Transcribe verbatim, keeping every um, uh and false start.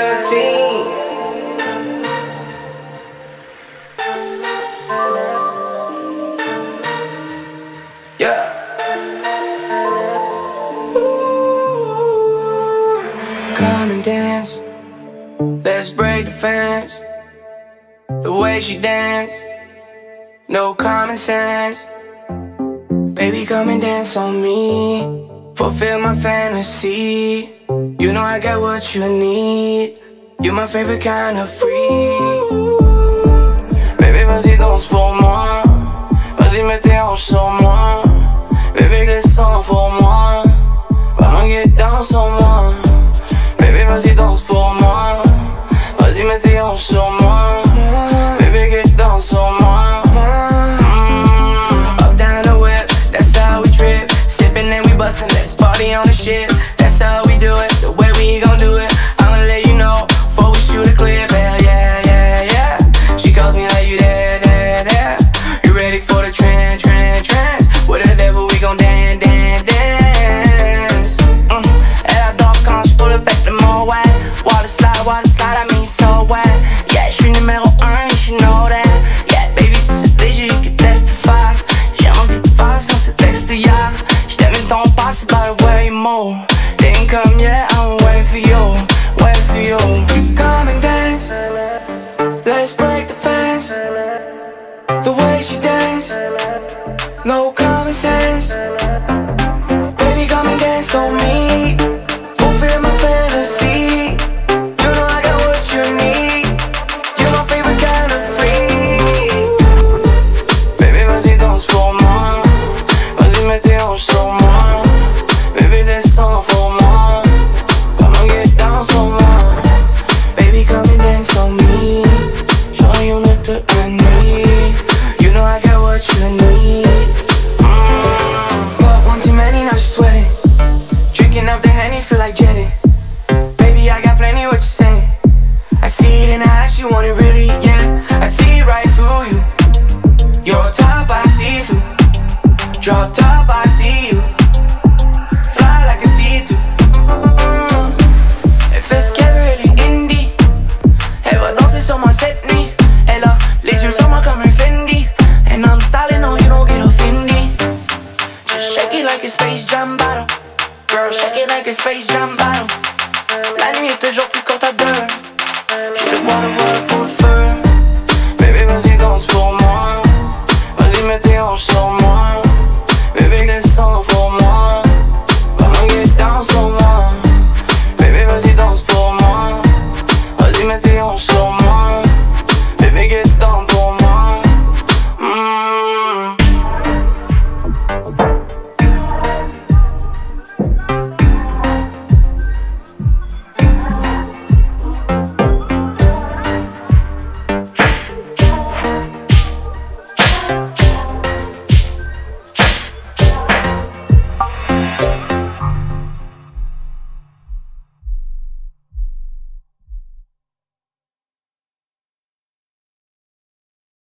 seventeen. Come and dance, let's break the fence. The way she dance, no common sense. Baby, come and dance on me, fulfill my fantasy. You know I got what you need, you're my favorite kind of freak. Baby, vas-y, danse pour moi, vas-y, mets tes hanches sur moi. Baby, descends pour moi, vraiment get down sur moi. Baby, vas-y, danse pour moi, vas-y, mets tes hanches sur moi. Baby, get down sur moi. mm. Up down the whip, that's how we trip. Sippin' and we bustin', let's party on the ship. That's how we do it, the way we gon' do it. I'ma let you know, before we shoot a clip. Hell yeah, yeah, yeah. She calls me like you there, there, there. You ready for the trend, trend, trends? With the devil we gon' dance, dance, dance. mm. Elle adore quand je tourne le bec de mon wet. Water slide, water slide, I mean so wet. Yeah, je suis numéro un, you know that. Yeah, baby, tu sais déjà, you can testify. J'aime un peu face qu'on s'est texté hier. J't'aime une ton passé by the way more. Then come, yeah, I'm waiting for you, waiting for you. Come and dance, let's break the fence. The way she dance, no common sense. Baby, come and dance on me, fulfill my fantasy. You know I got what you need, you're my favorite kind of freak. Baby, vas-y, danse pour moi, vas-y, mets tes hanches sur moi. Baby, descends pour moi, vraiment get down sur moi. Baby, come and dance on me, show you look to I need. You know I got what you need. Off the Henny, feel like Jetty. Baby, I got plenty what you saying. I see it in her eyes, she want it really, yeah. I see right through you. You're on top, I see through. Drop top, I see you. Fly like a C two. Elle fait ce qu'elle veut, elle est indie. Elle va danser sur ma set knee. Elle a les yeux sur moi comme un Fendi. And I'm styling, no, you don't get offended. Just shake it like a Space Jam battle. Girl, shake it like a Space Jam battle. La nuit est toujours plus courte à deux.